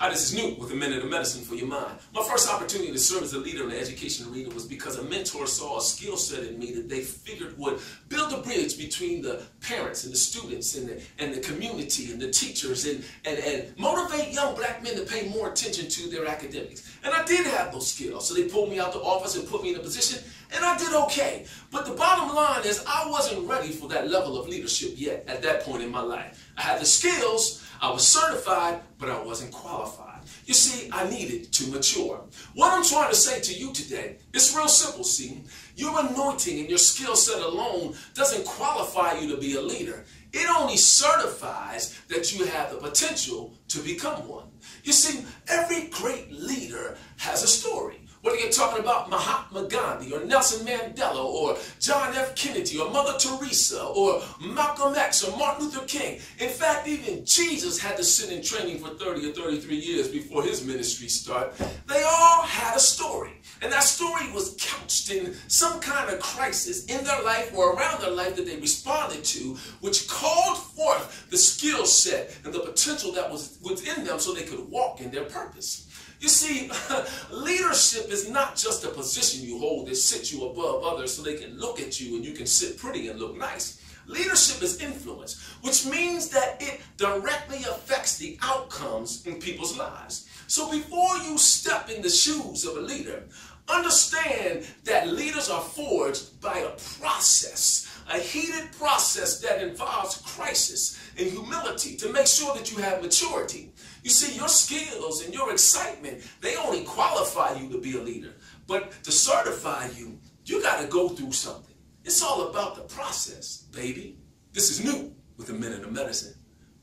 Hi, this is Newt with a Minute of Medicine for Your Mind. My first opportunity to serve as a leader in the education arena was because a mentor saw a skill set in me that they figured would build a bridge between the parents and the students and the community and the teachers and motivate young black men to pay more attention to their academics. And I did have those skills, so they pulled me out the office and put me in a position, and I did okay. But the bottom line is I wasn't ready for that level of leadership yet at that point in my life. I had the skills, I was certified, but I wasn't qualified. You see, I needed to mature. What I'm trying to say to you today, it's real simple, see. Your anointing and your skill set alone doesn't qualify you to be a leader. It only certifies that you have the potential to become one. You see, every great leader has a story. Whether you're talking about Mahatma Gandhi or Nelson Mandela or John F Kennedy or Mother Teresa or Malcolm X or Martin Luther King. In fact, even Jesus had to sit in training for 30 or 33 years before his ministry started. They all had a story. And that story was couched in some kind of crisis in their life or around their life that they responded to, which called forth the skill set and the potential that was within them so they could walk in their purpose. You see, leadership is not just a position you hold that sits you above others so they can look at you and you can sit pretty and look nice. Leadership is influence, which means that it directly affects the outcomes in people's lives. So before you step in the shoes of a leader, understand that leaders are forged by a process, a heated process that involves crisis and humility to make sure that you have maturity. You see, your skills and your excitement, they only qualify you to be a leader. But to certify you, you got to go through something. It's all about the process, baby. This is Newt with a Minute of Medicine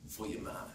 for Your Mind.